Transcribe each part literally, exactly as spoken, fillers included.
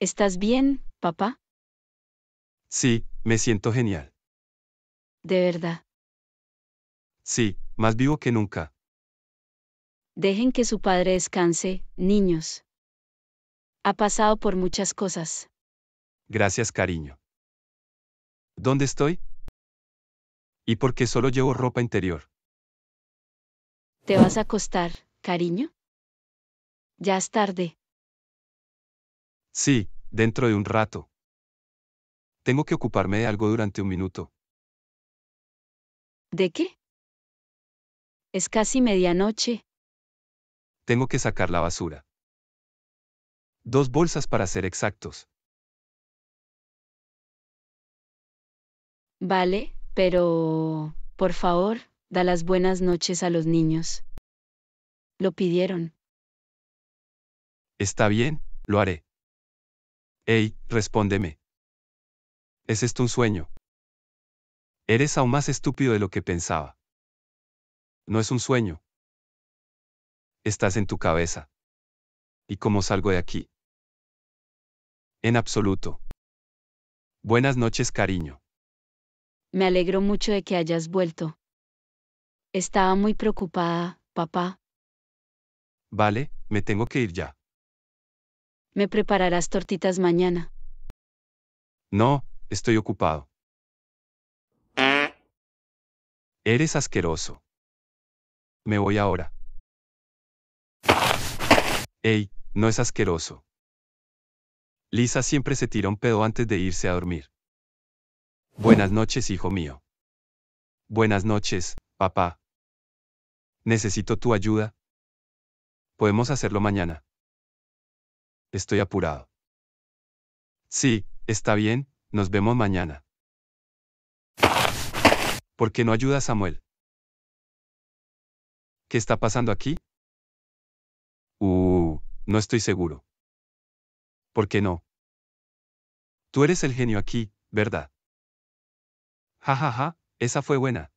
¿Estás bien, papá? Sí, me siento genial. ¿De verdad? Sí, más vivo que nunca. Dejen que su padre descanse, niños. Ha pasado por muchas cosas. Gracias, cariño. ¿Dónde estoy? ¿Y por qué solo llevo ropa interior? ¿Te vas a acostar, cariño? Ya es tarde. Sí, dentro de un rato. Tengo que ocuparme de algo durante un minuto. ¿De qué? Es casi medianoche. Tengo que sacar la basura. Dos bolsas para ser exactos. Vale, pero... por favor, da las buenas noches a los niños. Lo pidieron. Está bien, lo haré. Hey, respóndeme. ¿Es esto un sueño? Eres aún más estúpido de lo que pensaba. No es un sueño. Estás en tu cabeza. ¿Y cómo salgo de aquí? En absoluto. Buenas noches, cariño. Me alegro mucho de que hayas vuelto. Estaba muy preocupada, papá. Vale, me tengo que ir ya. ¿Me prepararás tortitas mañana? No, estoy ocupado. Eres asqueroso. Me voy ahora. Ey, no es asqueroso. Lisa siempre se tira un pedo antes de irse a dormir. Buenas noches, hijo mío. Buenas noches, papá. Necesito tu ayuda. Podemos hacerlo mañana. Estoy apurado. Sí, está bien, nos vemos mañana. ¿Por qué no ayuda a Samuel? ¿Qué está pasando aquí? Uh, no estoy seguro. ¿Por qué no? Tú eres el genio aquí, ¿verdad? Ja, ja, ja, esa fue buena.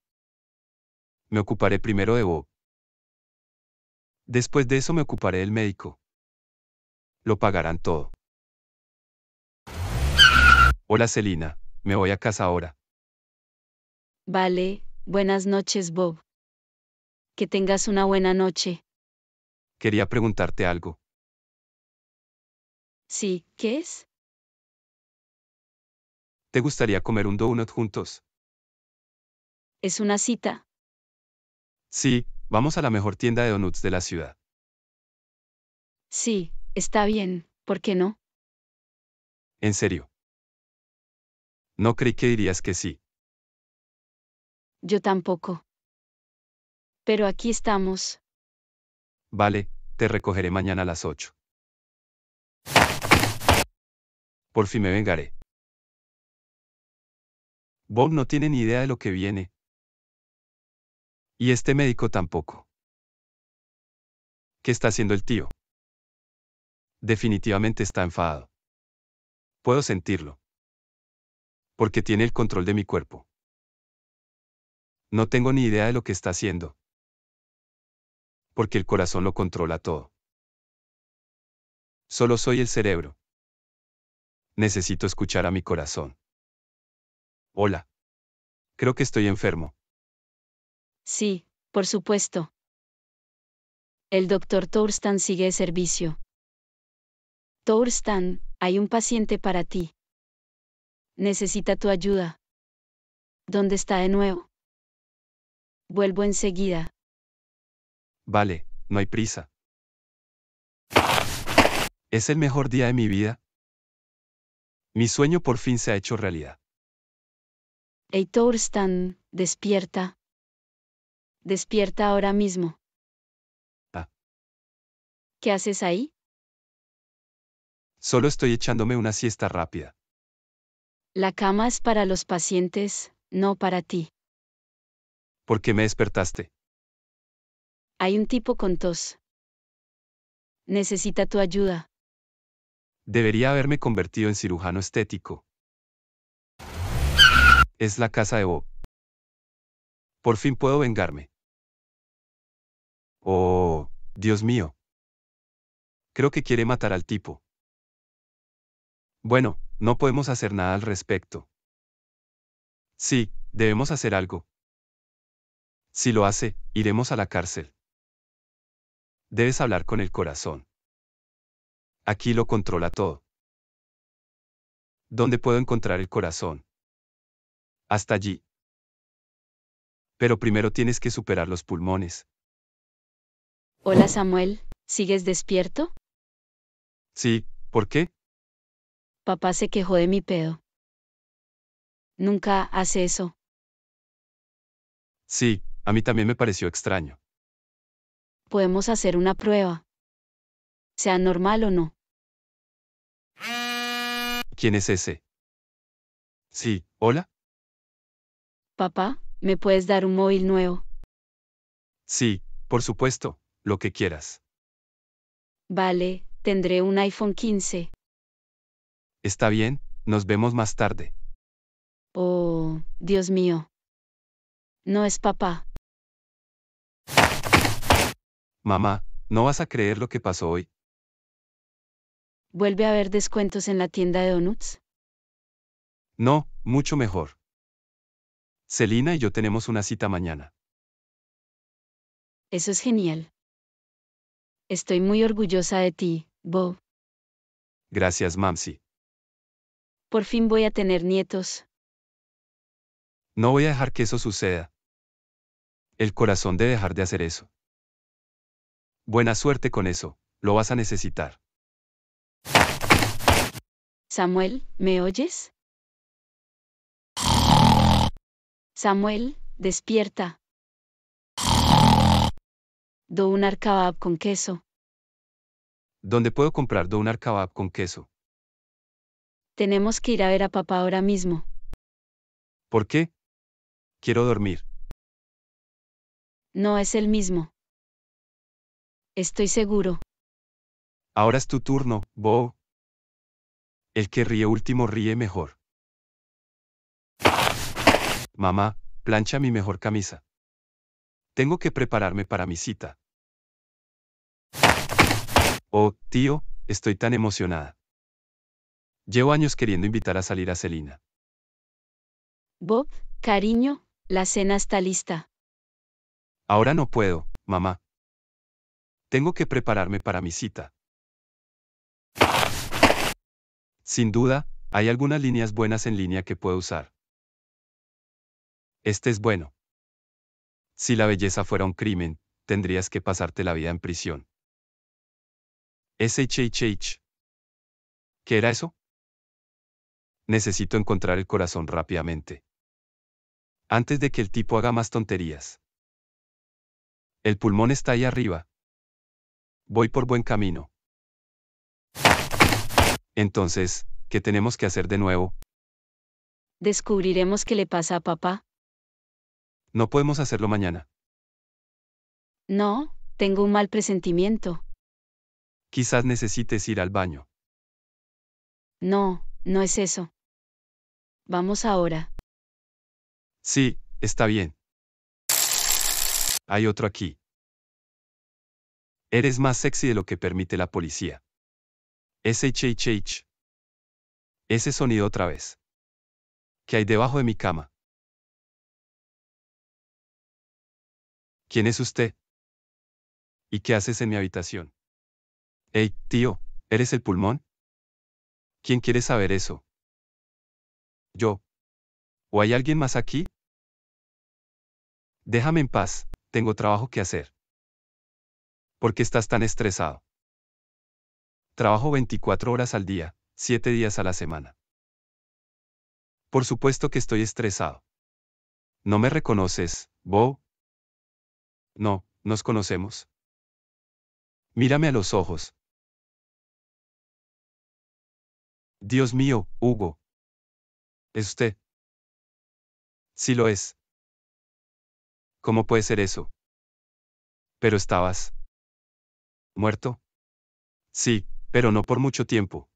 Me ocuparé primero de Bob. Después de eso me ocuparé del médico. Lo pagarán todo. Hola, Celina. Me voy a casa ahora. Vale, buenas noches, Bob. Que tengas una buena noche. Quería preguntarte algo. Sí, ¿qué es? ¿Te gustaría comer un donut juntos? ¿Es una cita? Sí, vamos a la mejor tienda de donuts de la ciudad. Sí. Está bien, ¿por qué no? ¿En serio? No creí que dirías que sí. Yo tampoco. Pero aquí estamos. Vale, te recogeré mañana a las ocho. Por fin me vengaré. Bob no tiene ni idea de lo que viene. Y este médico tampoco. ¿Qué está haciendo el tío? Definitivamente está enfadado. Puedo sentirlo. Porque tiene el control de mi cuerpo. No tengo ni idea de lo que está haciendo. Porque el corazón lo controla todo. Solo soy el cerebro. Necesito escuchar a mi corazón. Hola. Creo que estoy enfermo. Sí, por supuesto. El doctor Thurston sigue de servicio. Thurston, hay un paciente para ti. Necesita tu ayuda. ¿Dónde está de nuevo? Vuelvo enseguida. Vale, no hay prisa. Es el mejor día de mi vida. Mi sueño por fin se ha hecho realidad. Hey, Thurston, despierta. Despierta ahora mismo. Ah. ¿Qué haces ahí? Solo estoy echándome una siesta rápida. La cama es para los pacientes, no para ti. ¿Por qué me despertaste? Hay un tipo con tos. Necesita tu ayuda. Debería haberme convertido en cirujano estético. Es la casa de Bob. Por fin puedo vengarme. Oh, Dios mío. Creo que quiere matar al tipo. Bueno, no podemos hacer nada al respecto. Sí, debemos hacer algo. Si lo hace, iremos a la cárcel. Debes hablar con el corazón. Aquí lo controla todo. ¿Dónde puedo encontrar el corazón? Hasta allí. Pero primero tienes que superar los pulmones. Hola Samuel, ¿sigues despierto? Sí, ¿por qué? Papá se quejó de mi pedo. Nunca hace eso. Sí, a mí también me pareció extraño. Podemos hacer una prueba. Sea normal o no. ¿Quién es ese? Sí, hola. Papá, ¿me puedes dar un móvil nuevo? Sí, por supuesto, lo que quieras. Vale, tendré un iPhone quince. Está bien, nos vemos más tarde. Oh, Dios mío. No es papá. Mamá, no vas a creer lo que pasó hoy. ¿Vuelve a haber descuentos en la tienda de donuts? No, mucho mejor. Celina y yo tenemos una cita mañana. Eso es genial. Estoy muy orgullosa de ti, Bob. Gracias, Mamsi. Por fin voy a tener nietos. No voy a dejar que eso suceda. El corazón debe dejar de hacer eso. Buena suerte con eso, lo vas a necesitar. Samuel, ¿me oyes? Samuel, despierta. Donar kebab con queso. ¿Dónde puedo comprar donar kebab con queso? Tenemos que ir a ver a papá ahora mismo. ¿Por qué? Quiero dormir. No es el mismo. Estoy seguro. Ahora es tu turno, Bo. El que ríe último ríe mejor. Mamá, plancha mi mejor camisa. Tengo que prepararme para mi cita. Oh, tío, estoy tan emocionada. Llevo años queriendo invitar a salir a Celina. Bob, cariño, la cena está lista. Ahora no puedo, mamá. Tengo que prepararme para mi cita. Sin duda, hay algunas líneas buenas en línea que puedo usar. Este es bueno. Si la belleza fuera un crimen, tendrías que pasarte la vida en prisión. S H H H. ¿Qué era eso? Necesito encontrar el corazón rápidamente. Antes de que el tipo haga más tonterías. El pulmón está ahí arriba. Voy por buen camino. Entonces, ¿qué tenemos que hacer de nuevo? Descubriremos qué le pasa a papá. No podemos hacerlo mañana. No, tengo un mal presentimiento. Quizás necesites ir al baño. No, no es eso. Vamos ahora. Sí, está bien. Hay otro aquí. Eres más sexy de lo que permite la policía. S H H H. Ese sonido otra vez. ¿Qué hay debajo de mi cama? ¿Quién es usted? ¿Y qué haces en mi habitación? Hey, tío, ¿eres el pulmón? ¿Quién quiere saber eso? ¿Yo? ¿O hay alguien más aquí? Déjame en paz, tengo trabajo que hacer. ¿Por qué estás tan estresado? Trabajo veinticuatro horas al día, siete días a la semana. Por supuesto que estoy estresado. ¿No me reconoces, Bo? No, ¿nos conocemos? Mírame a los ojos. Dios mío, Hugo. ¿Es usted? Sí lo es. ¿Cómo puede ser eso? Pero estabas... ¿muerto? Sí, pero no por mucho tiempo.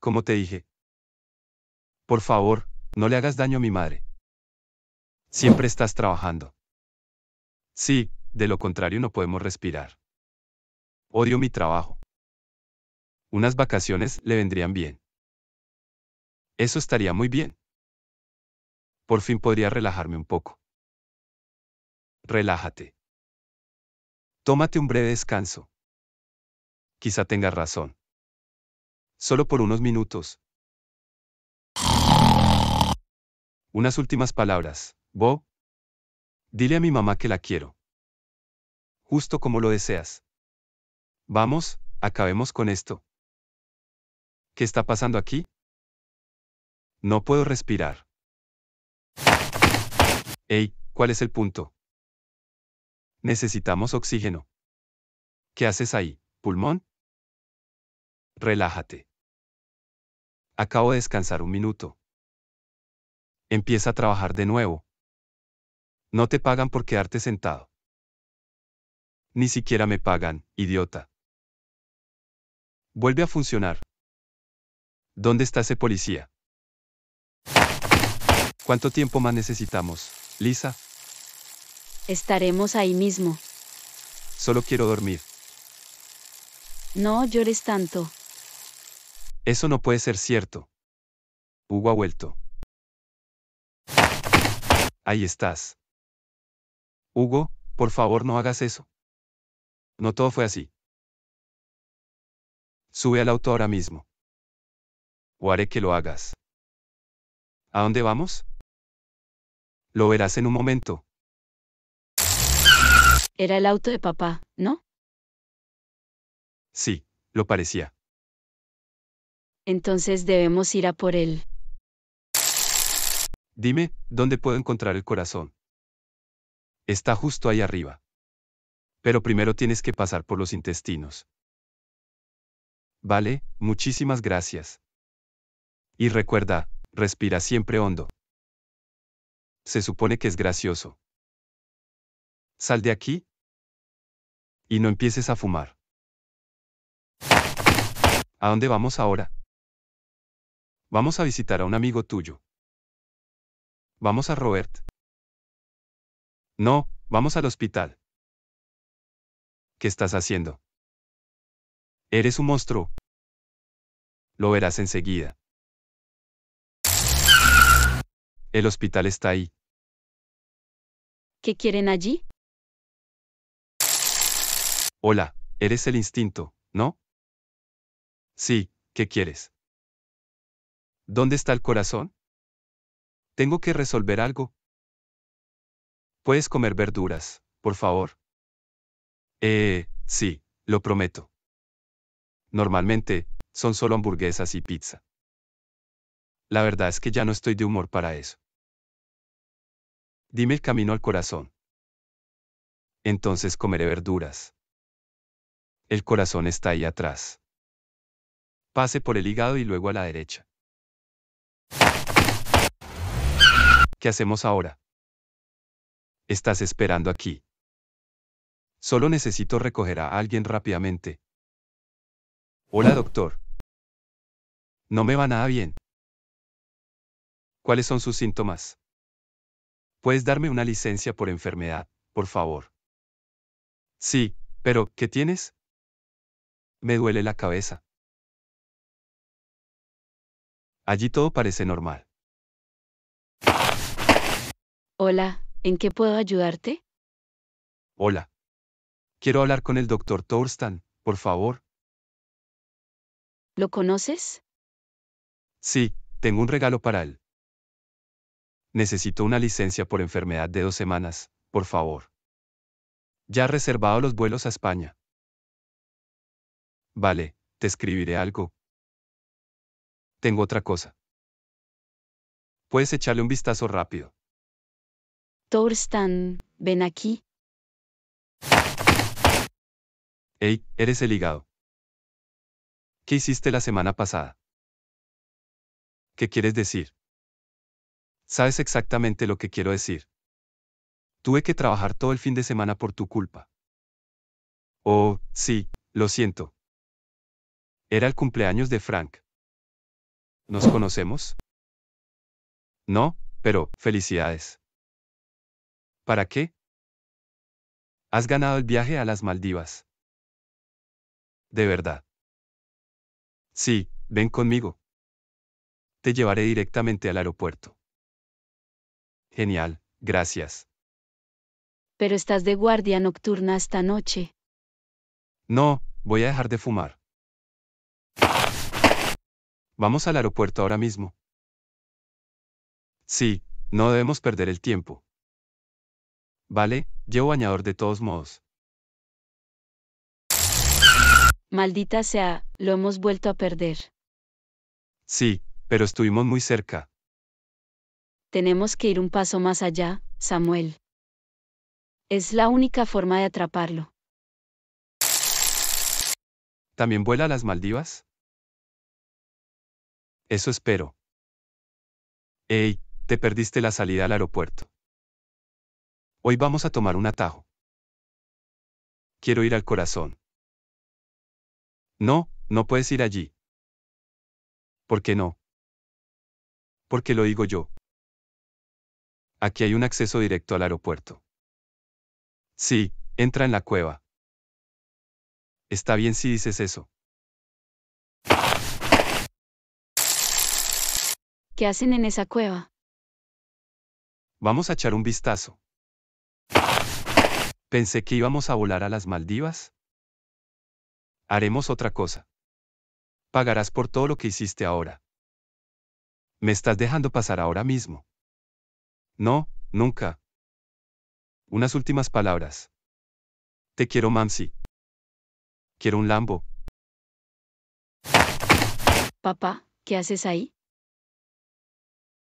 Como te dije. Por favor, no le hagas daño a mi madre. Siempre estás trabajando. Sí, de lo contrario no podemos respirar. Odio mi trabajo. Unas vacaciones le vendrían bien. Eso estaría muy bien. Por fin podría relajarme un poco. Relájate. Tómate un breve descanso. Quizá tengas razón. Solo por unos minutos. Unas últimas palabras, Bo. Dile a mi mamá que la quiero. Justo como lo deseas. Vamos, acabemos con esto. ¿Qué está pasando aquí? No puedo respirar. Ey, ¿cuál es el punto? Necesitamos oxígeno. ¿Qué haces ahí, pulmón? Relájate. Acabo de descansar un minuto. Empieza a trabajar de nuevo. No te pagan por quedarte sentado. Ni siquiera me pagan, idiota. Vuelve a funcionar. ¿Dónde está ese policía? ¿Cuánto tiempo más necesitamos, Lisa? Estaremos ahí mismo. Solo quiero dormir. No llores tanto. Eso no puede ser cierto. Hugo ha vuelto. Ahí estás. Hugo, por favor no hagas eso. No todo fue así. Sube al auto ahora mismo. O haré que lo hagas. ¿A dónde vamos? Lo verás en un momento. Era el auto de papá, ¿no? Sí, lo parecía. Entonces debemos ir a por él. Dime, ¿dónde puedo encontrar el corazón? Está justo ahí arriba. Pero primero tienes que pasar por los intestinos. Vale, muchísimas gracias. Y recuerda, respira siempre hondo. Se supone que es gracioso. Sal de aquí. Y no empieces a fumar. ¿A dónde vamos ahora? Vamos a visitar a un amigo tuyo. Vamos a Robert. No, vamos al hospital. ¿Qué estás haciendo? Eres un monstruo. Lo verás enseguida. El hospital está ahí. ¿Qué quieren allí? Hola, eres el instinto, ¿no? Sí, ¿qué quieres? ¿Dónde está el corazón? Tengo que resolver algo. ¿Puedes comer verduras, por favor? Eh, sí, lo prometo. Normalmente, son solo hamburguesas y pizza. La verdad es que ya no estoy de humor para eso. Dime el camino al corazón. Entonces comeré verduras. El corazón está ahí atrás. Pase por el hígado y luego a la derecha. ¿Qué hacemos ahora? Estás esperando aquí. Solo necesito recoger a alguien rápidamente. Hola, doctor. No me va nada bien. ¿Cuáles son sus síntomas? ¿Puedes darme una licencia por enfermedad, por favor? Sí, pero, ¿qué tienes? Me duele la cabeza. Allí todo parece normal. Hola, ¿en qué puedo ayudarte? Hola. Quiero hablar con el doctor Thorsten, por favor. ¿Lo conoces? Sí, tengo un regalo para él. Necesito una licencia por enfermedad de dos semanas, por favor. Ya he reservado los vuelos a España. Vale, te escribiré algo. Tengo otra cosa. Puedes echarle un vistazo rápido. Thorsten, ven aquí. Ey, eres el hígado. ¿Qué hiciste la semana pasada? ¿Qué quieres decir? Sabes exactamente lo que quiero decir. Tuve que trabajar todo el fin de semana por tu culpa. Oh, sí, lo siento. Era el cumpleaños de Frank. ¿Nos conocemos? No, pero, felicidades. ¿Para qué? Has ganado el viaje a las Maldivas. ¿De verdad? Sí, ven conmigo. Te llevaré directamente al aeropuerto. Genial, gracias. Pero estás de guardia nocturna esta noche. No, voy a dejar de fumar. Vamos al aeropuerto ahora mismo. Sí, no debemos perder el tiempo. Vale, llevo bañador de todos modos. Maldita sea, lo hemos vuelto a perder. Sí, pero estuvimos muy cerca. Tenemos que ir un paso más allá, Samuel. Es la única forma de atraparlo. ¿También vuela a las Maldivas? Eso espero. Ey, te perdiste la salida al aeropuerto. Hoy vamos a tomar un atajo. Quiero ir al corazón. No, no puedes ir allí. ¿Por qué no? Porque lo digo yo. Aquí hay un acceso directo al aeropuerto. Sí, entra en la cueva. Está bien si dices eso. ¿Qué hacen en esa cueva? Vamos a echar un vistazo. Pensé que íbamos a volar a las Maldivas. Haremos otra cosa. Pagarás por todo lo que hiciste ahora. ¿Me estás dejando pasar ahora mismo? No, nunca. Unas últimas palabras. Te quiero, Mamsi. Quiero un Lambo. Papá, ¿qué haces ahí?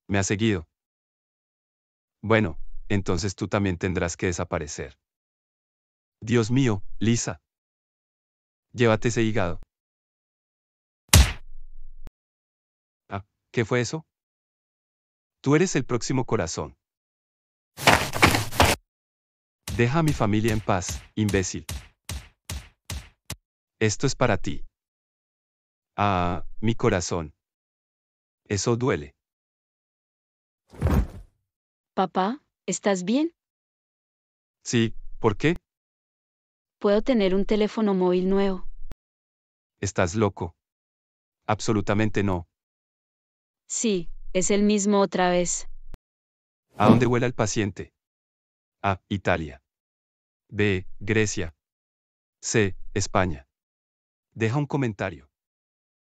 Me has seguido. Bueno, entonces tú también tendrás que desaparecer. Dios mío, Lisa. Llévate ese hígado. Ah, ¿qué fue eso? Tú eres el próximo corazón. Deja a mi familia en paz, imbécil. Esto es para ti. Ah, mi corazón. Eso duele. Papá, ¿estás bien? Sí, ¿por qué? Puedo tener un teléfono móvil nuevo. ¿Estás loco? Absolutamente no. Sí, es el mismo otra vez. ¿A dónde vuela el paciente? A. Italia. B. Grecia. C. España. Deja un comentario.